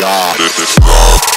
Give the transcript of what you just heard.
God.